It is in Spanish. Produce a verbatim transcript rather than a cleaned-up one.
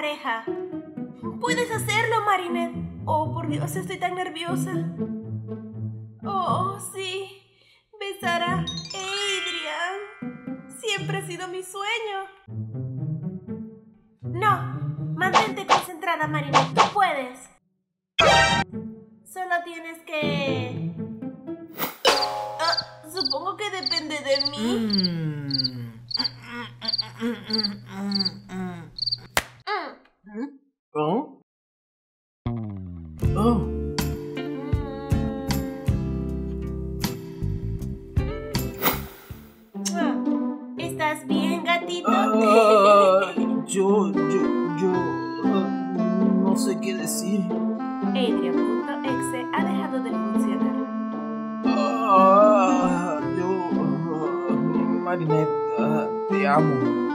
pareja. ¡Puedes hacerlo, Marinette! ¡Oh, por Dios, estoy tan nerviosa! ¡Oh, sí! Besar a Adrian siempre ha sido mi sueño. ¡No! Mantente concentrada, Marinette. ¡Tú puedes! Solo tienes que... Ah, supongo que depende de mí. Mm. ¿Oh? Oh. ¿Estás bien, gatito? Uh, yo, yo, yo... Uh, no sé qué decir. Adrian punto exe ha dejado de funcionar. Uh, yo... Uh, Marinette, uh, te amo.